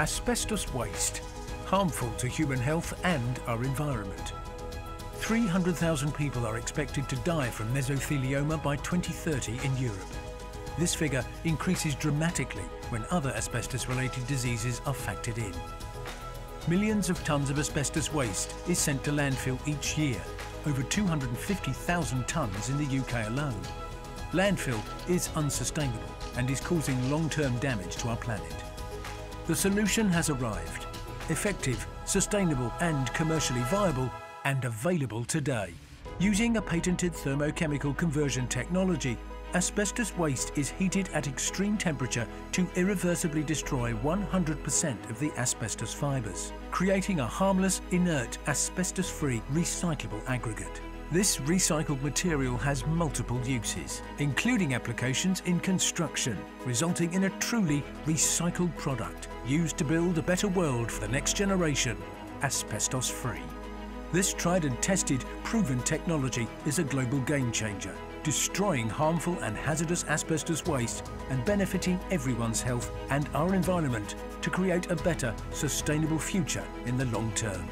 Asbestos waste, harmful to human health and our environment. 300,000 people are expected to die from mesothelioma by 2030 in Europe. This figure increases dramatically when other asbestos-related diseases are factored in. Millions of tons of asbestos waste is sent to landfill each year, over 250,000 tons in the UK alone. Landfill is unsustainable and is causing long-term damage to our planet. The solution has arrived. Effective, sustainable and commercially viable and available today. Using a patented thermochemical conversion technology, asbestos waste is heated at extreme temperature to irreversibly destroy 100% of the asbestos fibres, creating a harmless, inert, asbestos-free recyclable aggregate. This recycled material has multiple uses, including applications in construction, resulting in a truly recycled product used to build a better world for the next generation, asbestos-free. This tried and tested, proven technology is a global game changer, destroying harmful and hazardous asbestos waste and benefiting everyone's health and our environment to create a better, sustainable future in the long term.